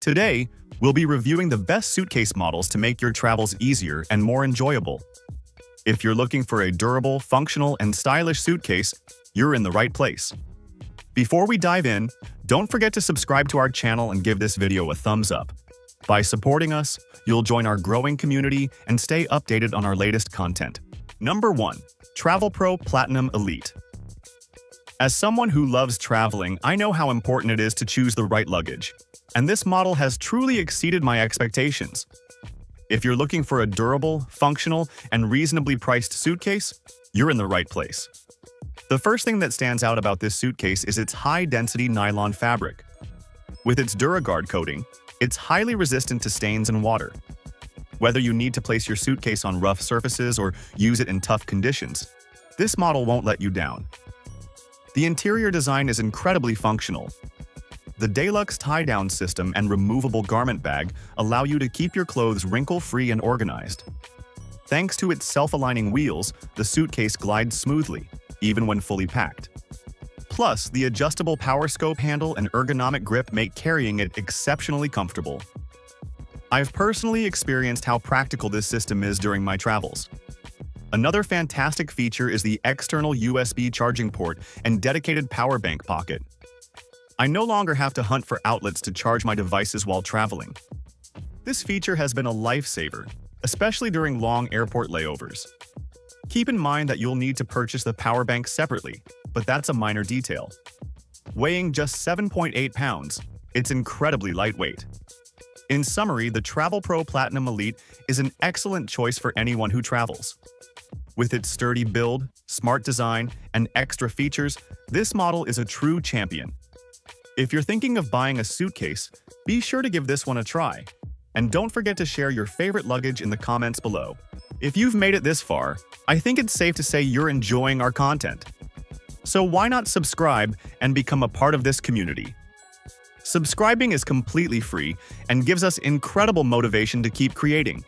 Today, we'll be reviewing the best suitcase models to make your travels easier and more enjoyable. If you're looking for a durable, functional, and stylish suitcase, you're in the right place. Before we dive in, don't forget to subscribe to our channel and give this video a thumbs up. By supporting us, you'll join our growing community and stay updated on our latest content. Number 1. TravelPro Platinum Elite. As someone who loves traveling, I know how important it is to choose the right luggage, and this model has truly exceeded my expectations. If you're looking for a durable, functional, and reasonably priced suitcase, you're in the right place. The first thing that stands out about this suitcase is its high-density nylon fabric. With its DuraGuard coating, it's highly resistant to stains and water. Whether you need to place your suitcase on rough surfaces or use it in tough conditions, this model won't let you down. The interior design is incredibly functional. The Deluxe tie-down system and removable garment bag allow you to keep your clothes wrinkle-free and organized. Thanks to its self-aligning wheels, the suitcase glides smoothly, even when fully packed. Plus, the adjustable Powerscope handle and ergonomic grip make carrying it exceptionally comfortable. I've personally experienced how practical this system is during my travels. Another fantastic feature is the external USB charging port and dedicated power bank pocket. I no longer have to hunt for outlets to charge my devices while traveling. This feature has been a lifesaver, especially during long airport layovers. Keep in mind that you'll need to purchase the power bank separately, but that's a minor detail. Weighing just 7.8 pounds, it's incredibly lightweight. In summary, the TravelPro Platinum Elite is an excellent choice for anyone who travels. With its sturdy build, smart design, and extra features, this model is a true champion. If you're thinking of buying a suitcase, be sure to give this one a try. And don't forget to share your favorite luggage in the comments below. If you've made it this far, I think it's safe to say you're enjoying our content. So why not subscribe and become a part of this community? Subscribing is completely free and gives us incredible motivation to keep creating.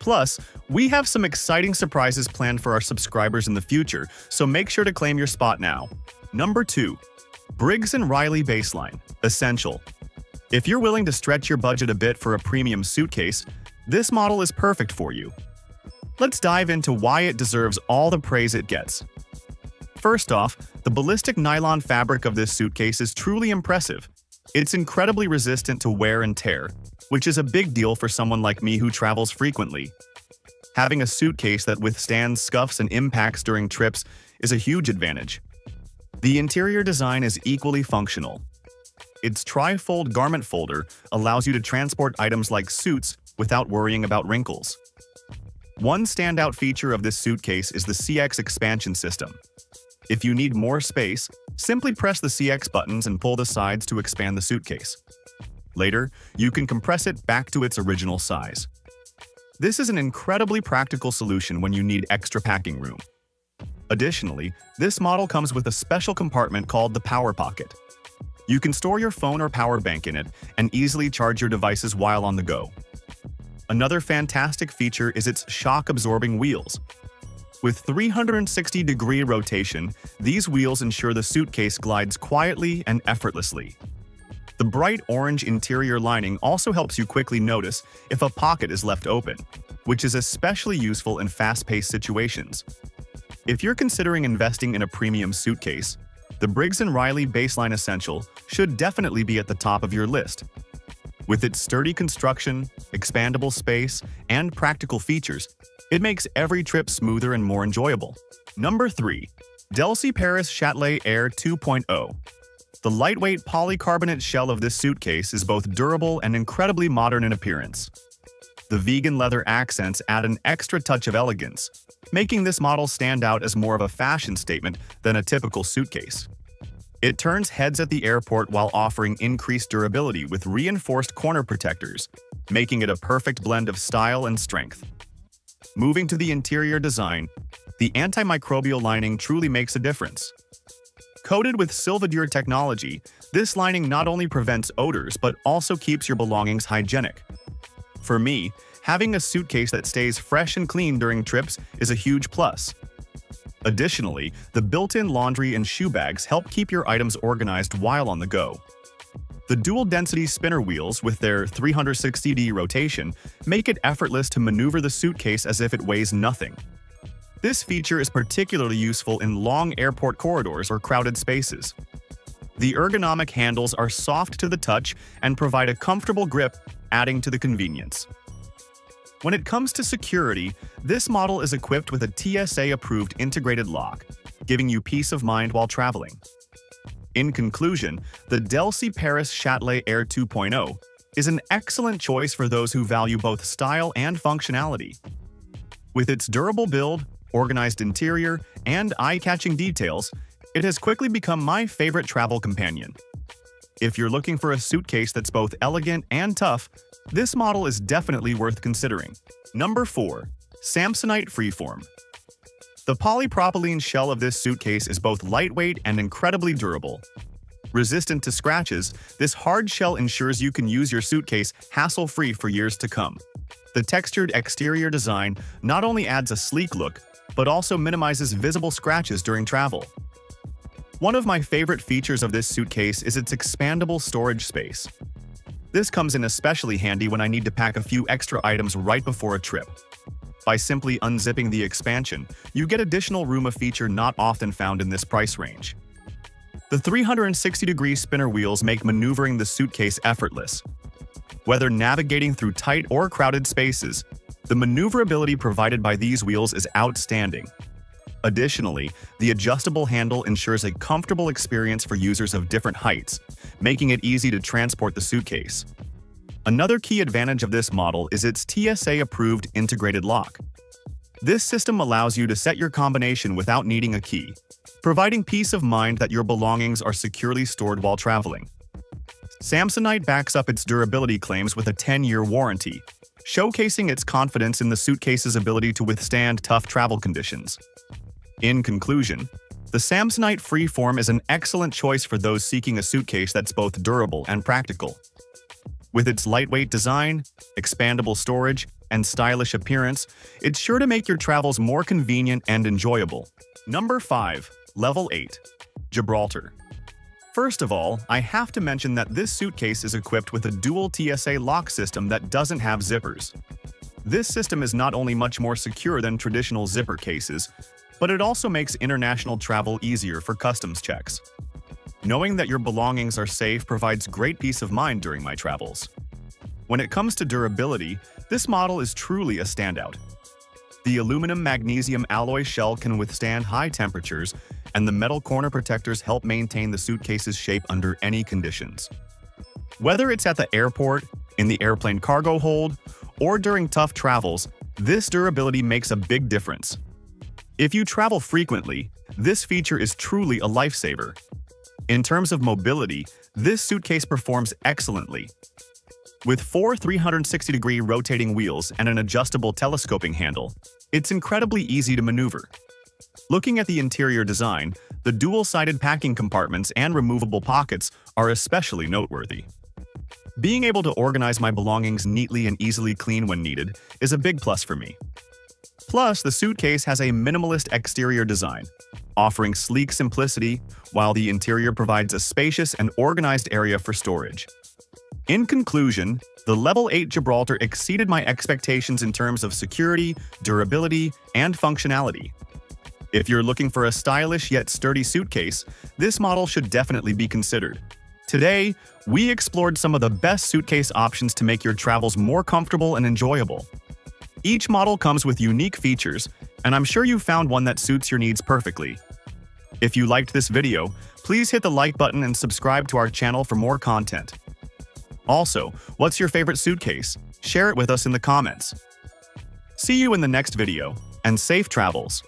Plus, we have some exciting surprises planned for our subscribers in the future, so make sure to claim your spot now. Number 2. Briggs and Riley Baseline Essential. If you're willing to stretch your budget a bit for a premium suitcase, this model is perfect for you. Let's dive into why it deserves all the praise it gets. First off, the ballistic nylon fabric of this suitcase is truly impressive. It's incredibly resistant to wear and tear, which is a big deal for someone like me who travels frequently. Having a suitcase that withstands scuffs and impacts during trips is a huge advantage. The interior design is equally functional. Its tri-fold garment folder allows you to transport items like suits without worrying about wrinkles. One standout feature of this suitcase is the CX expansion system. If you need more space, simply press the CX buttons and pull the sides to expand the suitcase. Later, you can compress it back to its original size. This is an incredibly practical solution when you need extra packing room. Additionally, this model comes with a special compartment called the Power Pocket. You can store your phone or power bank in it and easily charge your devices while on the go. Another fantastic feature is its shock-absorbing wheels. With 360-degree rotation, these wheels ensure the suitcase glides quietly and effortlessly. The bright orange interior lining also helps you quickly notice if a pocket is left open, which is especially useful in fast-paced situations. If you're considering investing in a premium suitcase, the Briggs and Riley Baseline Essential should definitely be at the top of your list. With its sturdy construction, expandable space, and practical features, it makes every trip smoother and more enjoyable. Number 3. Delsey Paris Châtelet Air 2.0. The lightweight polycarbonate shell of this suitcase is both durable and incredibly modern in appearance. The vegan leather accents add an extra touch of elegance, making this model stand out as more of a fashion statement than a typical suitcase. It turns heads at the airport while offering increased durability with reinforced corner protectors, making it a perfect blend of style and strength. Moving to the interior design, the antimicrobial lining truly makes a difference. Coated with Silvadure technology, this lining not only prevents odors but also keeps your belongings hygienic. For me, having a suitcase that stays fresh and clean during trips is a huge plus. Additionally, the built-in laundry and shoe bags help keep your items organized while on the go. The dual-density spinner wheels with their 360-degree rotation make it effortless to maneuver the suitcase as if it weighs nothing. This feature is particularly useful in long airport corridors or crowded spaces. The ergonomic handles are soft to the touch and provide a comfortable grip, adding to the convenience. When it comes to security, this model is equipped with a TSA-approved integrated lock, giving you peace of mind while traveling. In conclusion, the Delsey Paris Châtelet Air 2.0 is an excellent choice for those who value both style and functionality. With its durable build, organized interior, and eye-catching details, it has quickly become my favorite travel companion. If you're looking for a suitcase that's both elegant and tough, this model is definitely worth considering. Number 4. Samsonite Freeform. The polypropylene shell of this suitcase is both lightweight and incredibly durable. Resistant to scratches, this hard shell ensures you can use your suitcase hassle-free for years to come. The textured exterior design not only adds a sleek look, but also minimizes visible scratches during travel. One of my favorite features of this suitcase is its expandable storage space. This comes in especially handy when I need to pack a few extra items right before a trip. By simply unzipping the expansion, you get additional room, a feature not often found in this price range. The 360-degree spinner wheels make maneuvering the suitcase effortless. Whether navigating through tight or crowded spaces, the maneuverability provided by these wheels is outstanding. Additionally, the adjustable handle ensures a comfortable experience for users of different heights, making it easy to transport the suitcase. Another key advantage of this model is its TSA-approved integrated lock. This system allows you to set your combination without needing a key, providing peace of mind that your belongings are securely stored while traveling. Samsonite backs up its durability claims with a 10-year warranty, showcasing its confidence in the suitcase's ability to withstand tough travel conditions. In conclusion, the Samsonite Freeform is an excellent choice for those seeking a suitcase that's both durable and practical. With its lightweight design, expandable storage, and stylish appearance, it's sure to make your travels more convenient and enjoyable. Number 5. Level 8. Gibraltar. First of all, I have to mention that this suitcase is equipped with a dual TSA lock system that doesn't have zippers. This system is not only much more secure than traditional zipper cases, but it also makes international travel easier for customs checks. Knowing that your belongings are safe provides great peace of mind during my travels. When it comes to durability, this model is truly a standout. The aluminum-magnesium alloy shell can withstand high temperatures, and the metal corner protectors help maintain the suitcase's shape under any conditions. Whether it's at the airport, in the airplane cargo hold, or during tough travels, this durability makes a big difference. If you travel frequently, this feature is truly a lifesaver. In terms of mobility, this suitcase performs excellently. With four 360-degree rotating wheels and an adjustable telescoping handle, it's incredibly easy to maneuver. Looking at the interior design, the dual-sided packing compartments and removable pockets are especially noteworthy. Being able to organize my belongings neatly and easily clean when needed is a big plus for me. Plus, the suitcase has a minimalist exterior design, offering sleek simplicity, while the interior provides a spacious and organized area for storage. In conclusion, the Level 8 Gibraltar exceeded my expectations in terms of security, durability, and functionality. If you're looking for a stylish yet sturdy suitcase, this model should definitely be considered. Today, we explored some of the best suitcase options to make your travels more comfortable and enjoyable. Each model comes with unique features, and I'm sure you found one that suits your needs perfectly. If you liked this video, please hit the like button and subscribe to our channel for more content. Also, what's your favorite suitcase? Share it with us in the comments. See you in the next video, and safe travels!